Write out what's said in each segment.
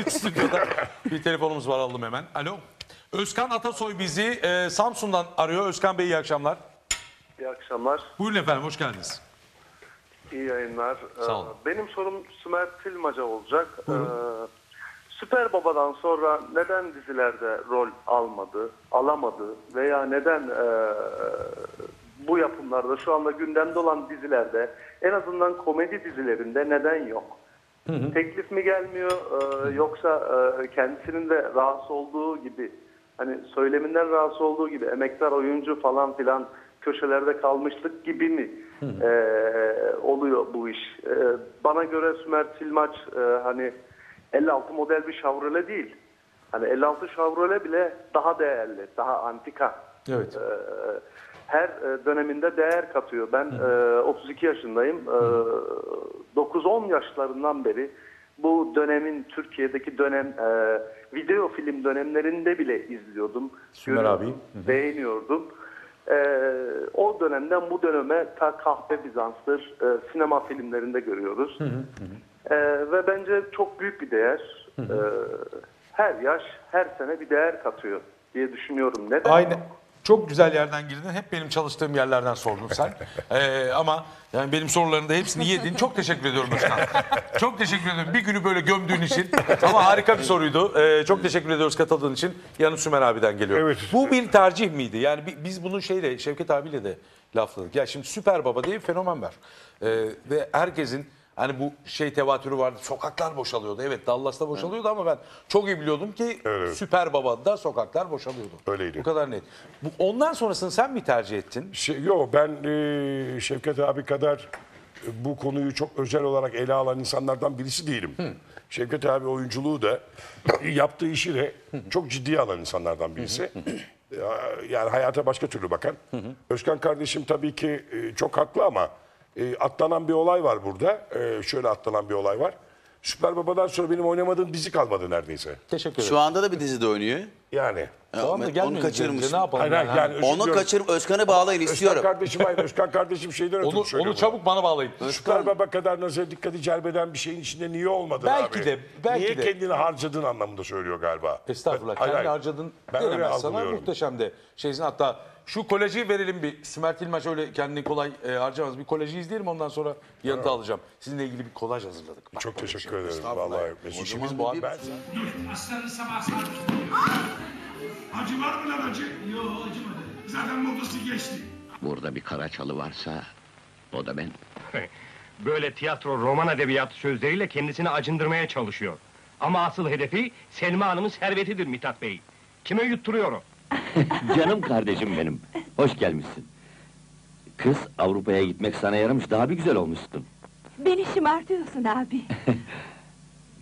Stüdyoda bir telefonumuz var, alalım hemen. Alo. Özkan Atasoy bizi Samsun'dan arıyor. Özkan Bey iyi akşamlar. İyi akşamlar. Buyurun efendim, hoş geldiniz. İyi yayınlar. Sağ olun. Benim sorum Sümer Tilmaç'a olacak. Süper Baba'dan sonra neden dizilerde rol alamadı veya neden bu yapımlarda, şu anda gündemde olan dizilerde, en azından komedi dizilerinde neden yok? Hı hı. Teklif mi gelmiyor, yoksa kendisinin de rahatsız olduğu gibi, hani söyleminden rahatsız olduğu gibi emektar oyuncu falan filan köşelerde kalmışlık gibi mi oluyor bu iş? Bana göre Sümer Tilmaç hani 56 model bir Chevrolet değil. Hani 56 Chevrolet bile daha değerli, daha antika. Evet. Her döneminde değer katıyor. Ben 32 yaşındayım. 9-10 yaşlarından beri bu dönemin, Türkiye'deki dönem video film dönemlerinde bile izliyordum. Sümer abi. Beğeniyordum. O dönemden bu döneme ta Kahve Bizans'tır, sinema filmlerinde görüyoruz. Ve bence çok büyük bir değer. Her yaş, her sene bir değer katıyor diye düşünüyorum. Neden? Aynen. Çok güzel yerden girdin. Hep benim çalıştığım yerlerden sordun sen. Ama yani benim sorularını da hepsini yedin. Çok teşekkür ediyorum Özkan. Çok teşekkür ediyorum. Bir günü böyle gömdüğün için. Ama harika bir soruydu. Çok teşekkür ediyoruz katıldığın için. Yanı Sümer abi'den geliyor. Evet. Bu bir tercih miydi? Yani biz bunu şeyle, Şevket abiyle de lafladık. Ya şimdi Süper Baba diye bir fenomen var. Ve herkesin hani bu şey tevatürü vardı. Sokaklar boşalıyordu. Evet, Dallas'ta boşalıyordu ama ben çok iyi biliyordum ki evet. Süper Baba'da sokaklar boşalıyordu. Öyleydi. Bu kadar net. Ondan sonrasını sen mi tercih ettin? Yok, ben Şevket abi kadar bu konuyu çok özel olarak ele alan insanlardan birisi değilim. Şevket abi oyunculuğu da yaptığı işi de çok ciddiye alan insanlardan birisi. Yani hayata başka türlü bakan. Özkan kardeşim tabii ki çok haklı ama atlanan bir olay var burada. Şöyle atlanan bir olay var. Süper Baba'dan sonra benim oynamadığım dizi kalmadı neredeyse. Teşekkür ederim. Şu anda da bir dizide oynuyor. Yani. Onu kaçırmış. Ne yapalım? Hayır, yani onu kaçırıp Özkan'ı bağlayın istiyorum. Özkan kardeşim, hayır, Özkan kardeşim şeyden ötürü söylüyor. Onu çabuk bana bağlayın. Süper Baba kadar nazar dikkati celbeden bir şeyin içinde niye olmadın belki abi? Belki de. Niye kendini harcadın anlamında söylüyor galiba. Estağfurullah. Kendini harcadın denemez sana. Muhteşem de. Şeysin hatta. Şu koleji verelim bir. Sümer Tilmaç öyle kendini kolay harcamaz. Bir koleji izleyelim, ondan sonra yanıtı alacağım. Sizinle ilgili bir kolaj hazırladık. Bak, çok teşekkür ederim. Vallahi işimiz bu abi. Dur aslanı sabah sarmış. Acı var mı lan acı? Yok, acımadı. Zaten modası geçti. Burada bir Karaçalı varsa o da ben. Böyle tiyatro, roman edebiyatı sözleriyle kendisini acındırmaya çalışıyor. Ama asıl hedefi Selma Hanım'ın servetidir Mithat Bey. Kime yutturuyor o? Canım kardeşim benim, hoş gelmişsin. Kız, Avrupa'ya gitmek sana yaramış, daha bir güzel olmuşsun. Beni şımartıyorsun abi.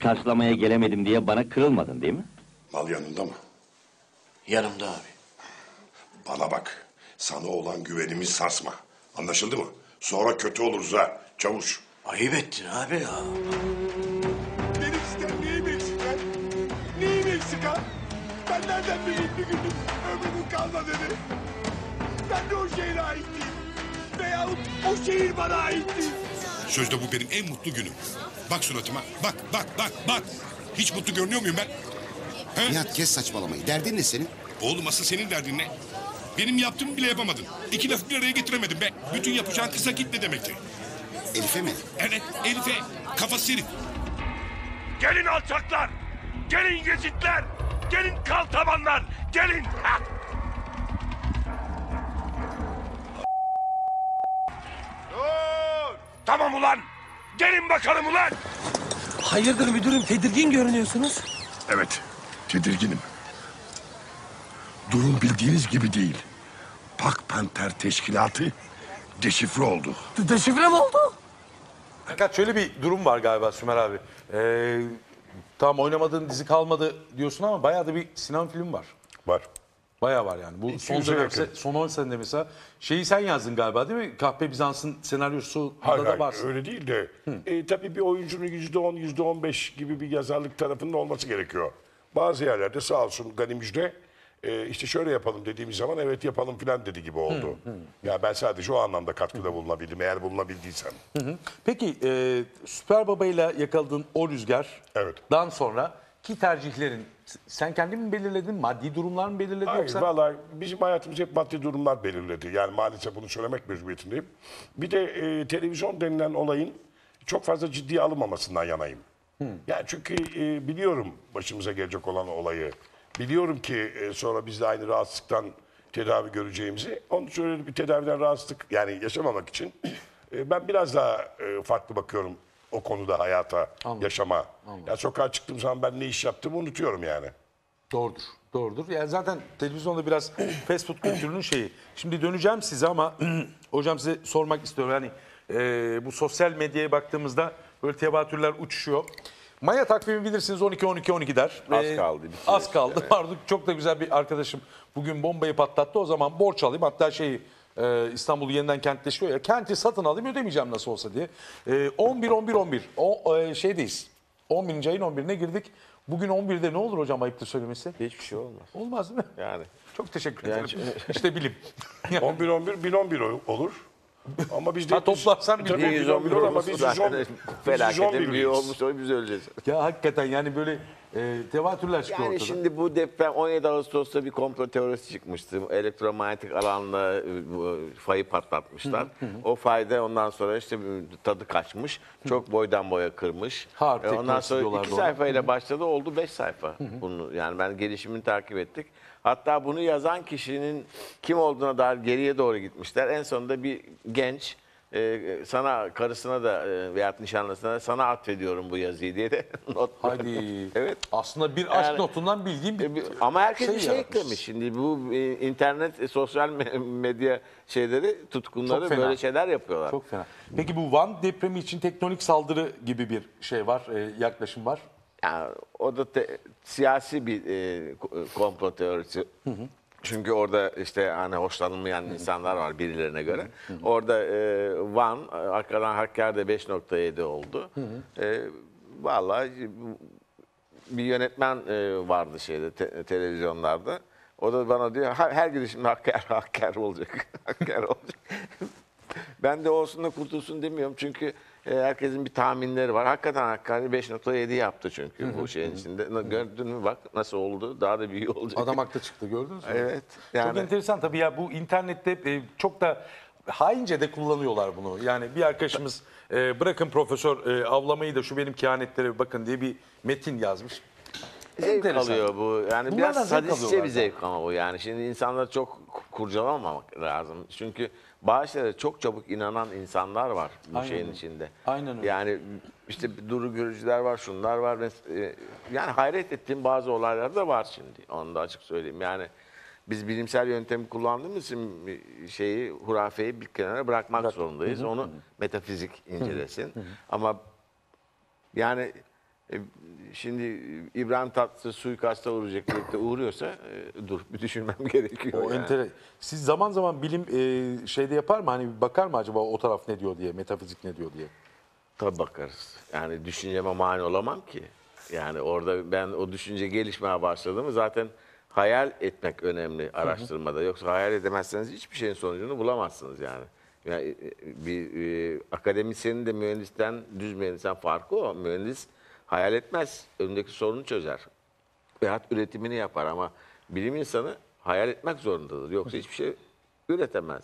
Karşılamaya gelemedim diye bana kırılmadın değil mi? Mal yanında mı? Yanımda abi. Bana bak, sana olan güvenimi sarsma. Anlaşıldı mı? Sonra kötü oluruz ha, çavuş. Ayıp ettin abi ya. Benim sizden neyim eksik ha? Neyim eksik ha? Ben nereden bileyim bir günüm ömrümün kalmadı? Ben de o şehre ait değilim. Veyahut o şehir bana ait değil. Sözde bu benim en mutlu günüm. Bak suratıma, bak. Hiç mutlu görünüyor muyum ben? Nihat, kes saçmalamayı. Derdin ne senin? Oğlum, asıl senin derdin ne? Benim yaptığımı bile yapamadın. 2 lafı bir araya getiremedim be. Bütün yapacağın kısa git ne demekti? Elife mi? Evet, Elife. Kafası herif. Gelin alçaklar! Gelin yezitler! Gelin kal tabanlar! Gelin! Tamam ulan! Gelin bakalım ulan! Hayırdır müdürüm, tedirgin görünüyorsunuz? Evet, tedirginim. Durum bildiğiniz gibi değil. Pak Penter Teşkilatı deşifre oldu. Deşifre mi oldu? Fakat şöyle bir durum var galiba Sümer abi. Tamam, oynamadığın dizi kalmadı diyorsun ama bayağı da bir sinema filmi var. Var. Bayağı var yani. Bu son 10 senede mesela şeyi sen yazdın galiba değil mi? Kahve Bizans'ın senaryosu da var. Öyle değil de tabii bir oyuncunun %10, %15 gibi bir yazarlık tarafında olması gerekiyor. Bazı yerlerde sağ olsun Gani Müjde işte şöyle yapalım dediğimiz zaman evet yapalım filan dedi gibi oldu. Ya ben sadece o anlamda katkıda bulunabildim, eğer bulunabildiysem. Peki Süper Baba'yla yakaladığın o rüzgardan sonra ki tercihlerin sen kendin mi belirledin, maddi durumlar mı belirledin? Hayır, yoksa... Vallahi bizim hayatımız hep maddi durumlar belirledi. Yani maalesef bunu söylemek mecburiyetindeyim. Bir de televizyon denilen olayın çok fazla ciddiye alınmamasından yanayım. Yani çünkü biliyorum başımıza gelecek olan olayı. Biliyorum ki sonra biz de aynı rahatsızlıktan tedavi göreceğimizi. Onun için öyle bir tedaviden rahatsızlık yani yaşamamak için ben biraz daha farklı bakıyorum o konuda hayata, anladım, yaşama. Anladım. Ya sokağa çıktığım zaman ben ne iş yaptığımı unutuyorum yani. Doğrudur, doğrudur. Yani zaten televizyonda biraz fast food kültürünün şeyi. Şimdi döneceğim size ama hocam size sormak istiyorum. Yani bu sosyal medyaya baktığımızda böyle tevatürler uçuşuyor. Maya takvimi bilirsiniz 12-12-12 der. Az kaldı. Az kaldı. Evet. Pardon, çok da güzel bir arkadaşım bugün bombayı patlattı. O zaman borç alayım. Hatta şeyi İstanbul'u yeniden kentleşiyor ya. Kenti satın alayım, ödemeyeceğim nasıl olsa diye. 11-11-11. Şeydeyiz. 11. ayın 11'ine girdik. Bugün 11'de ne olur hocam, ayıptır söylemesi? Hiçbir şey olmaz. Olmaz mı? Yani. Çok teşekkür ederim. Yani. İşte bilim. 11-11-1011 olur. Ama biz de ha, toplarsan biz 111 olur ama biz 111 felaketin olmuş, o biz öleceğiz. Ya hakikaten yani böyle tevatürler çıkıyor yani ortada. Şimdi bu deprem 17 Ağustos'ta bir komplo teorisi çıkmıştı. Elektromanyetik alanla fayı patlatmışlar. O fayda ondan sonra işte tadı kaçmış. Çok boydan boya kırmış. Ondan sonra 2 sayfayla başladı, oldu 5 sayfa. Bunu, yani ben gelişimini takip ettik. Hatta bunu yazan kişinin kim olduğuna dair geriye doğru gitmişler. En sonunda bir genç sana, karısına da veyahut nişanlısına da sana atfediyorum bu yazıyı diye de not. Hadi. Evet. Aslında bir aşk yani, notundan bildiğim bir ama herkes bir şey eklemiş. Şimdi bu internet, sosyal medya şeyleri, tutkunları böyle şeyler yapıyorlar. Çok fena. Peki bu Van depremi için tektonik saldırı gibi bir şey var, yaklaşım var. Yani o da siyasi bir komplo teorisi. Çünkü orada işte hani hoşlanılmayan insanlar var birilerine göre. Orada Van, arkadan Hakkâr'da 5.7 oldu. Vallahi bir yönetmen vardı şeyde televizyonlarda. O da bana diyor her girişimde Hakkâr olacak. Hakkâr olacak. Ben de olsun da kurtulsun demiyorum çünkü herkesin bir tahminleri var. Hakikaten Hakkari 5.7 yaptı çünkü bu şeyin içinde. Gördün mü bak nasıl oldu? Daha da büyük olacak. Adam haklı çıktı, gördünüz mü? Evet. Yani... Çok enteresan tabii ya, bu internette çok da haince de kullanıyorlar bunu. Yani bir arkadaşımız bırakın profesör avlamayı da şu benim kehanetlere bakın diye bir metin yazmış. Zevk alıyor bu. Yani bunlardan biraz sadistçe bir zevk ama bu. Yani şimdi insanları çok kurcalamamak lazım. Çünkü bazı şeylere çok çabuk inanan insanlar var bu şeyin içinde. Aynen öyle. Yani işte duru görücüler var, şunlar var. Yani hayret ettiğim bazı olaylar da var şimdi. Onu da açık söyleyeyim. Yani biz bilimsel yöntemi kullandığımız için şeyi, hurafeyi bir kenara bırakmak zorundayız. Onu metafizik incelesin. Ama yani... Şimdi İbrahim Tatlı suikasta uğruyorsa dur bir düşünmem gerekiyor. O yani. Siz zaman zaman bilim şeyde yapar mı? Hani bakar mı acaba o taraf ne diyor diye, metafizik ne diyor diye? Tabii bakarız. Yani düşünceme mani olamam ki. Yani orada ben o düşünce gelişmeye başladığımı zaten hayal etmek önemli araştırmada. Yoksa hayal edemezseniz hiçbir şeyin sonucunu bulamazsınız yani. Yani bir akademisyenin de mühendisten, düz mühendisten farkı o. Mühendis hayal etmez, önündeki sorunu çözer. Veyahut üretimini yapar ama bilim insanı hayal etmek zorundadır. Yoksa hiçbir şey üretemez.